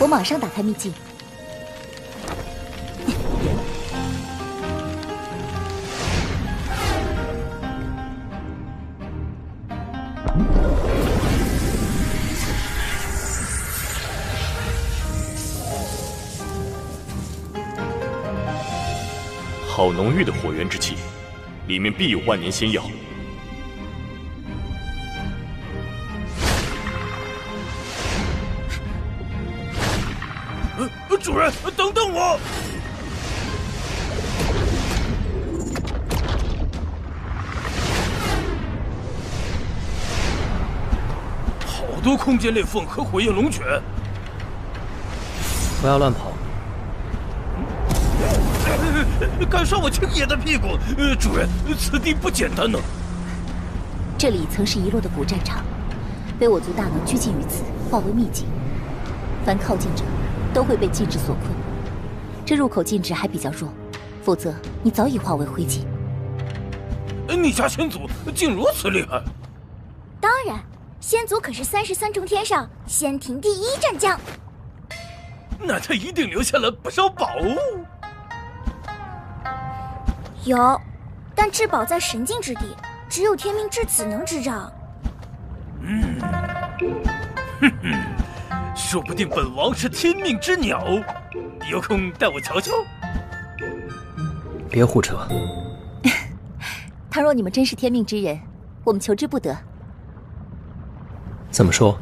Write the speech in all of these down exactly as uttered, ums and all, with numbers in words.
我马上打开秘境。 好浓郁的火源之气，里面必有万年仙药。呃，主人，等等我！好多空间裂缝和火焰龙泉，不要乱跑。 敢伤我青爷的屁股！呃，主人，此地不简单呢。这里曾是遗落的古战场，被我族大能拘禁于此，化为秘境。凡靠近者，都会被禁制所困。这入口禁制还比较弱，否则你早已化为灰烬。你家先祖竟如此厉害！当然，先祖可是三十三重天上仙庭第一战将。那他一定留下了不少宝物。 有，但至宝在神境之地，只有天命至此能执掌。嗯，哼哼，说不定本王是天命之鸟，有空带我瞧瞧。别胡扯！倘若你们真是天命之人，我们求之不得。怎么说？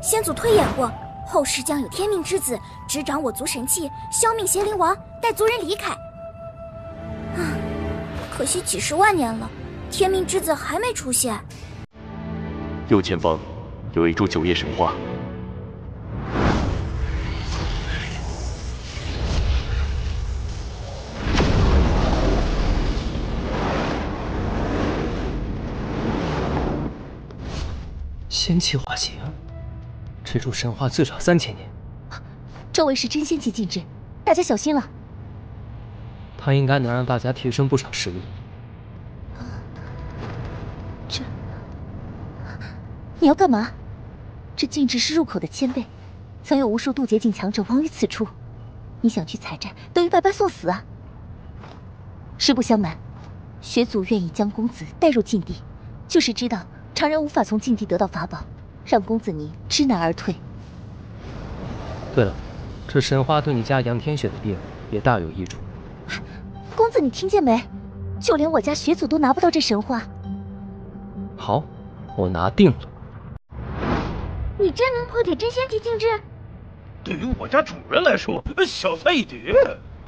先祖推演过，后世将有天命之子执掌我族神器，消灭邪灵王，带族人离开。 啊，可惜几十万年了，天命之子还没出现。右前方有一株九叶神花，仙气化形，这株神花最少三千年。这位是真仙期禁制，大家小心了。 它应该能让大家提升不少实力。这，你要干嘛？这禁制是入口的千倍，曾有无数渡劫境强者亡于此处。你想去采摘，等于白白送死啊！实不相瞒，学祖愿意将公子带入禁地，就是知道常人无法从禁地得到法宝，让公子您知难而退。对了，这神花对你家杨天雪的病也大有益处。 公子，你听见没？就连我家学祖都拿不到这神话。好，我拿定了。你真能破解真仙级禁制？对于我家主人来说，小菜一碟。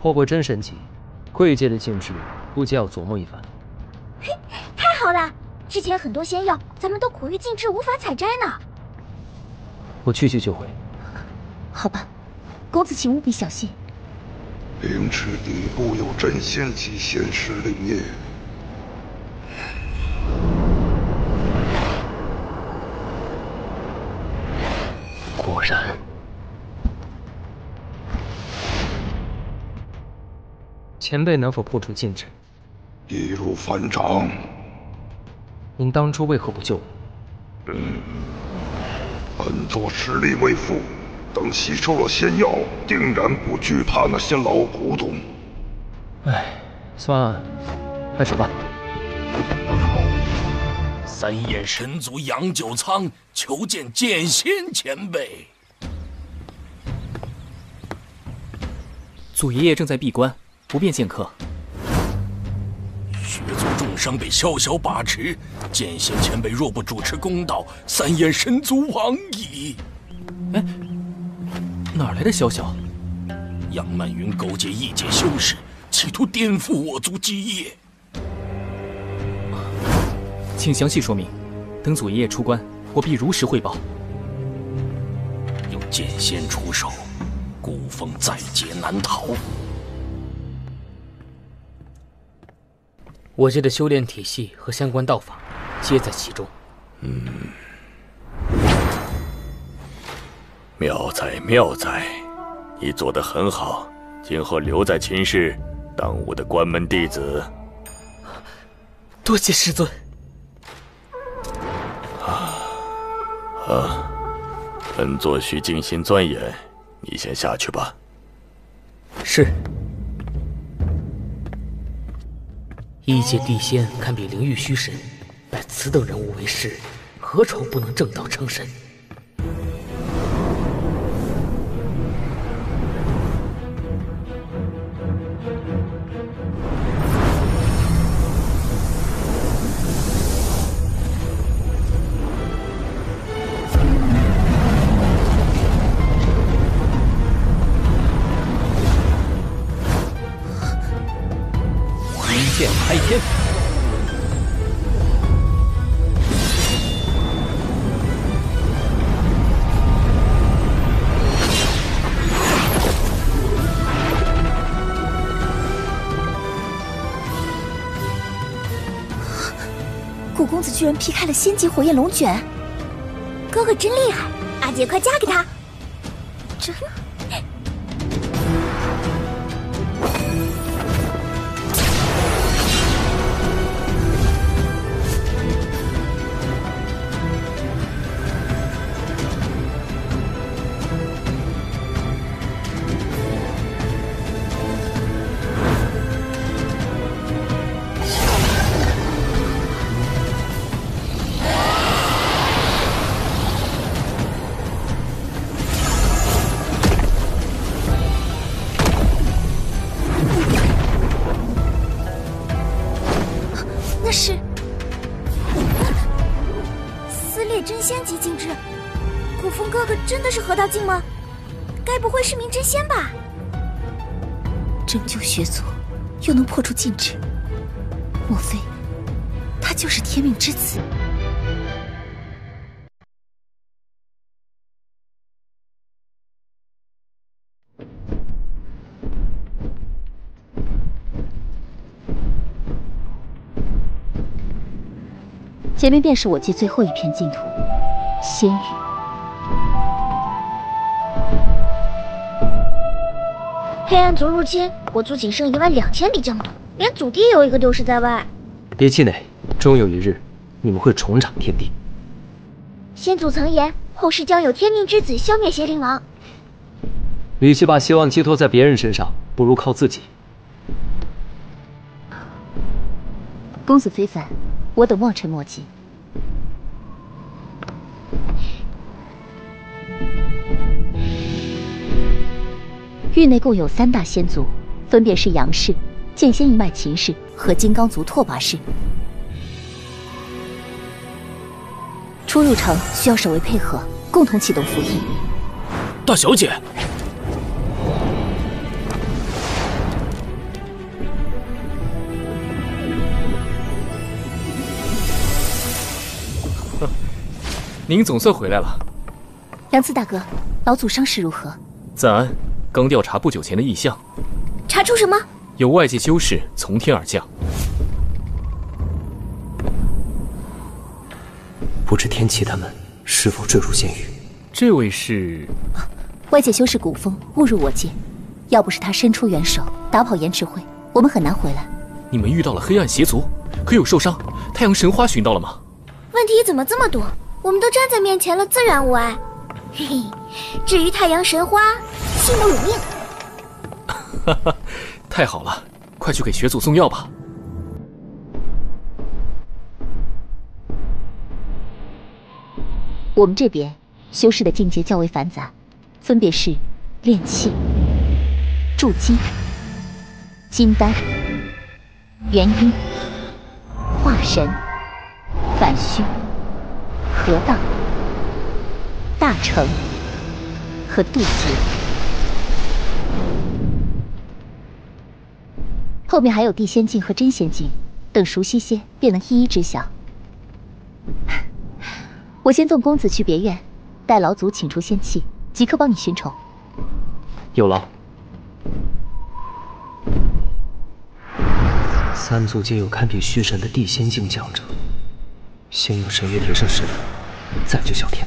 破过真神级，贵界的禁制，估计要琢磨一番。嘿，太好了！之前很多仙药，咱们都苦于禁制无法采摘呢。我去去就回。好吧，公子请务必小心。 灵池底部有真仙级仙石灵液，果然。前辈能否破除禁制？易如反掌。您当初为何不救我？嗯，本座实力未复。 等吸收了仙药，定然不惧怕那些老古董。哎，算了，开始吧。三眼神族杨九苍求见剑仙前辈。祖爷爷正在闭关，不便见客。血族重伤被萧萧把持，剑仙前辈若不主持公道，三眼神族亡矣。哎。 哪来的萧萧？杨曼云勾结异界修士，企图颠覆我族基业。请详细说明，等祖爷爷出关，我必如实汇报。有剑仙出手，孤峰在劫难逃。我界的修炼体系和相关道法，皆在其中。嗯。 妙哉妙哉，你做得很好。今后留在秦氏，当我的关门弟子。多谢师尊。啊。啊，本座需静心钻研，你先下去吧。是。异界地仙堪比灵域虚神，拜此等人物为师，何愁不能正道成神？ 居然劈开了仙级火焰龙卷，哥哥真厉害！阿姐，快嫁给他！真……道境吗？该不会是名真仙吧？拯救学族，又能破除禁制，莫非他就是天命之子？ 前面便是我界最后一片净土——仙域。 黑暗族入侵，我族仅剩一万两千里疆土，连祖地有一个丢失在外。别气馁，终有一日，你们会重掌天地。先祖曾言，后世将有天命之子消灭邪灵王。与其把希望寄托在别人身上，不如靠自己。公子非凡，我等望尘莫及。 域内共有三大仙族，分别是杨氏、剑仙一脉秦氏和金刚族拓跋氏。出入城需要守卫配合，共同启动符印。大小姐，您总算回来了。杨次大哥，老祖伤势如何？暂安。 刚调查不久前的异象，查出什么？有外界修士从天而降，不知天启他们是否坠入仙域？这位是、啊、外界修士古风误入我界，要不是他伸出援手打跑颜池会，我们很难回来。你们遇到了黑暗邪族，可有受伤？太阳神花寻到了吗？问题怎么这么多？我们都站在面前了，自然无碍。嘿嘿，至于太阳神花。 幸我有命！哈哈，太好了，快去给学祖送药吧。我们这边修士的境界较为繁杂，分别是炼气、铸金、金丹、元婴、化神、反虚、合道、大成和渡劫。 后面还有地仙境和真仙境，等熟悉些便能一一知晓。我先送公子去别院，待老祖请出仙气，即刻帮你寻宠。有劳。三族皆有堪比虚神的地仙境强者，先用神月提升实力，再去啸天。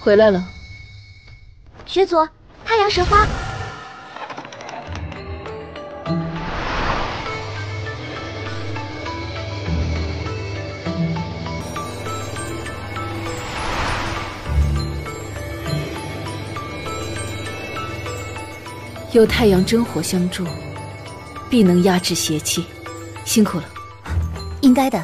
回来了。学佐，太阳神花。 有太阳真火相助，必能压制邪气。辛苦了，应该的。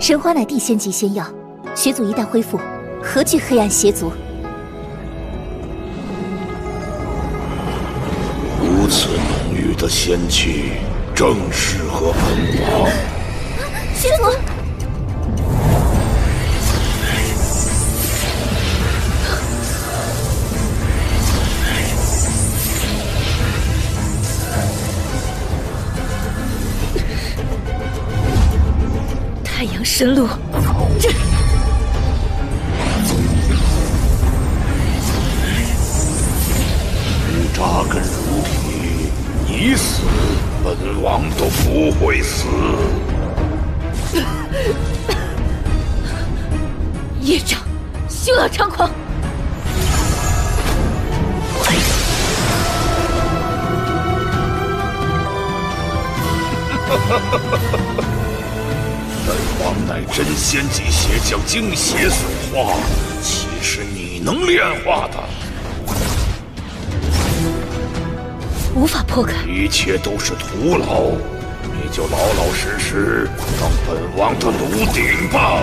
神花乃地仙级仙药，血族一旦恢复，何惧黑暗邪族？ 如此浓郁的仙气，正适合本王。师父，太阳神鹿。 你死，本王都不会死。业障，休要猖狂！本王乃真仙级邪将精血所化，岂是你能炼化的？ 无法破开，一切都是徒劳，你就老老实实当本王的炉鼎吧。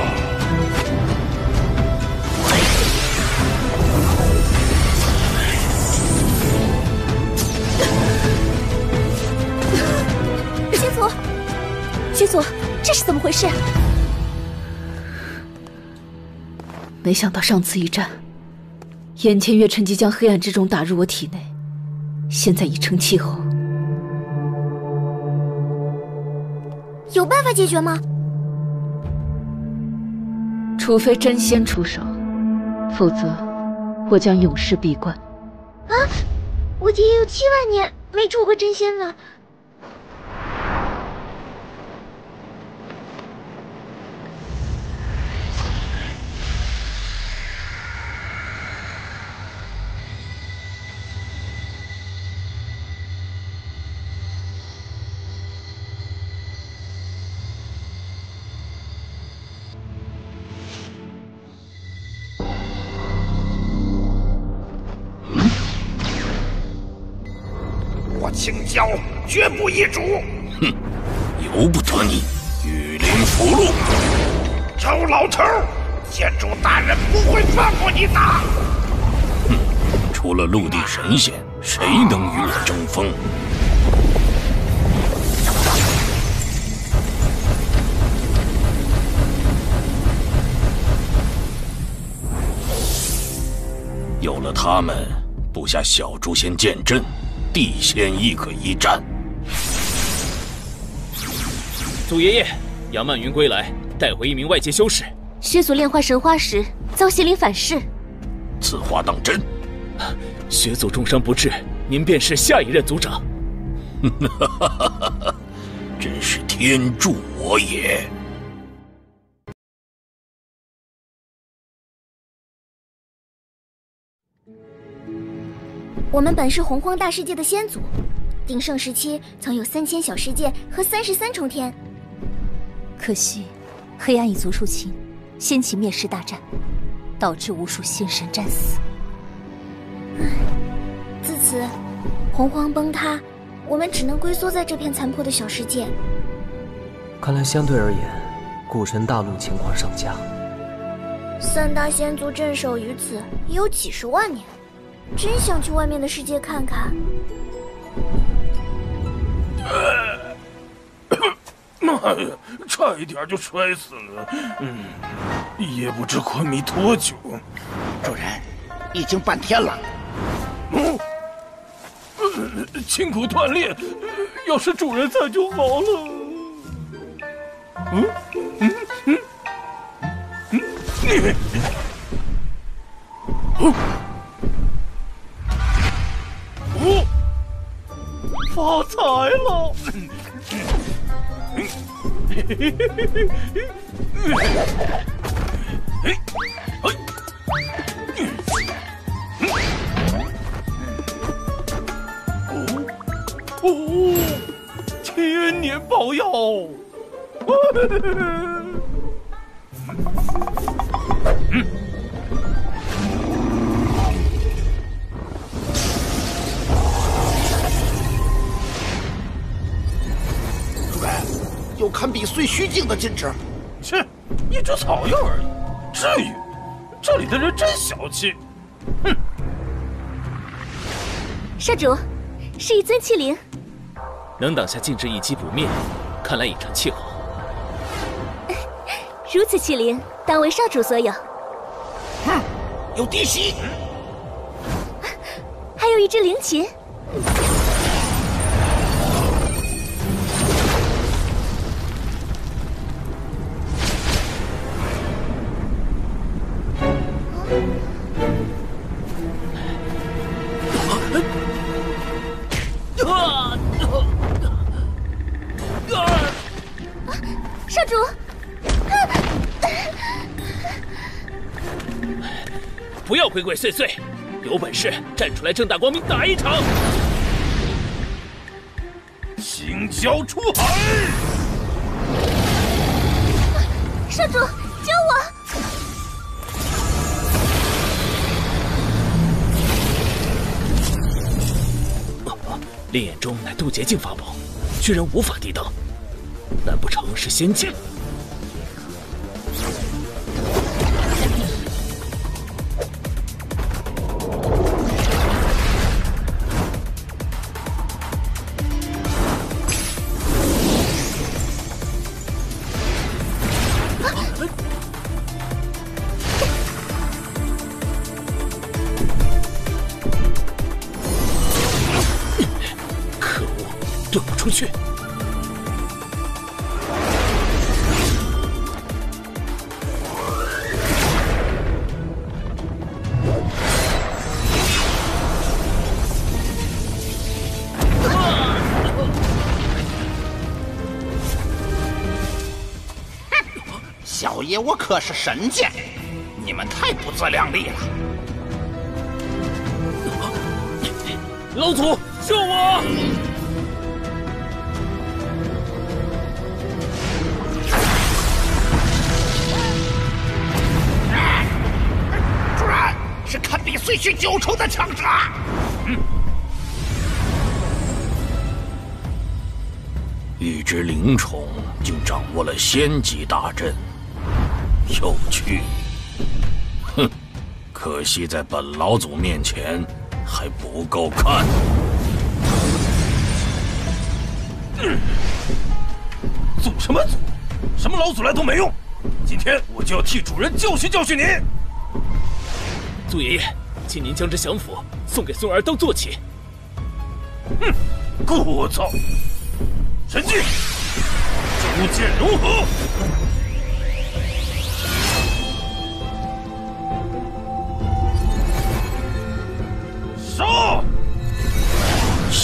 师祖，师祖，这是怎么回事？没想到上次一战，眼前月趁机将黑暗之种打入我体内。 现在已成气候，有办法解决吗？除非真仙出手，否则我将永世闭关。啊！我爹有七万年没出过真仙了。青蛟绝不易主，哼，由不得你！雨林符箓，周老头，县主大人不会放过你的。哼，除了陆地神仙，谁能与我争锋？有了他们，布下小诛仙剑阵。 地仙亦可一战。祖爷爷，杨曼云归来，带回一名外界修士。师祖炼化神花时遭邪灵反噬，此话当真？学祖重伤不治，您便是下一任族长。真是天助我也！ 我们本是洪荒大世界的先祖，鼎盛时期曾有三千小世界和三十三重天。可惜，黑暗一族入侵，掀起灭世大战，导致无数仙神战死。自此，洪荒崩塌，我们只能龟缩在这片残破的小世界。看来，相对而言，古神大陆情况尚佳。三大仙族镇守于此已有几十万年。 真想去外面的世界看看。妈呀，差一点就摔死了！嗯，也不知昏迷多久。主人，已经半天了。嗯，筋骨断裂，要是主人在就好了。嗯嗯嗯嗯，你。哦，发财了！嘿嘿嘿嘿嘿！嘿，哦哦，千年宝药！嗯。 有堪比碎须镜的金枝，切，一株草药而已，至于？这里的人真小气，哼！社主，是一尊器灵，能挡下禁制一击不灭，看来已成气候。如此器灵，当为少主所有。哼，有敌袭，还有一只灵琴。 不要鬼鬼祟祟，有本事站出来，正大光明打一场！青蛟出海，社主救我！ 烈焰钟乃渡劫境法宝，居然无法抵挡，难不成是仙境？小爷我可是神剑，你们太不自量力了！老祖救我！主人是堪比碎须九重的强者。嗯，一只灵虫竟掌握了仙级大阵。 有趣，哼！可惜在本老祖面前还不够看。嗯、祖什么祖？什么老祖来都没用！今天我就要替主人教训教训您。祖爷爷，请您将这降符送给孙儿当坐骑。哼！聒噪！神技，逐剑融合。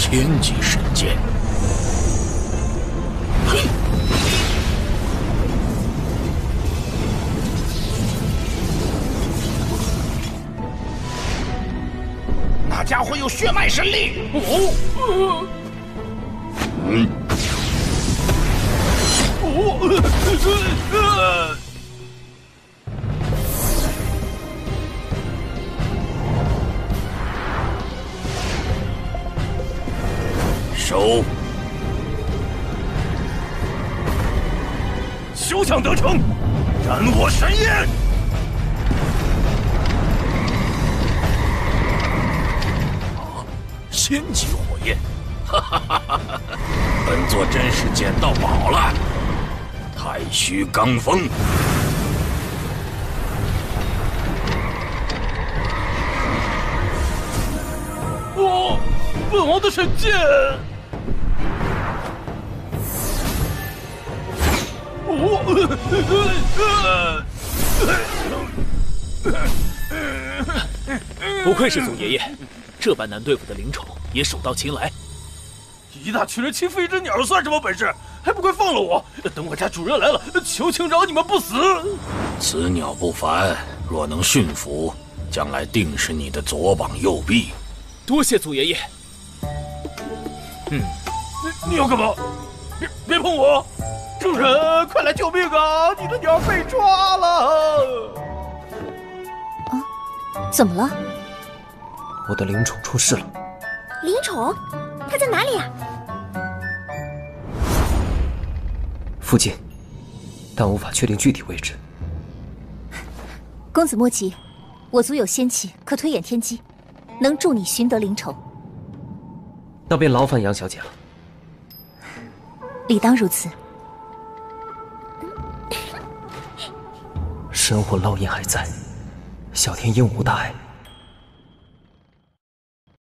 天级神剑，嘿！那家伙有血脉神力。哦，嗯，哦，呃。 手，休想得逞！斩我神焰！啊，仙级火焰！哈哈哈哈哈！本座真是捡到宝了！太虚罡风。 我，本王的神剑！ 哦，不愧是总爷爷，这般难对付的灵宠也手到擒来。一大群人欺负一只鸟算什么本事？还不快放了我！等我家主人来了，求情饶你们不死。此鸟不凡，若能驯服，将来定是你的左膀右臂。多谢祖爷爷。嗯，你要干嘛？别别碰我！主人，快来救命啊！你的鸟被抓了。啊？怎么了？我的灵宠出事了。灵宠？它在哪里呀？附近，但无法确定具体位置。公子莫急，我族有仙气，可推演天机，能助你寻得灵宠。那便劳烦杨小姐了。理当如此。神火烙印还在，小天应无大碍。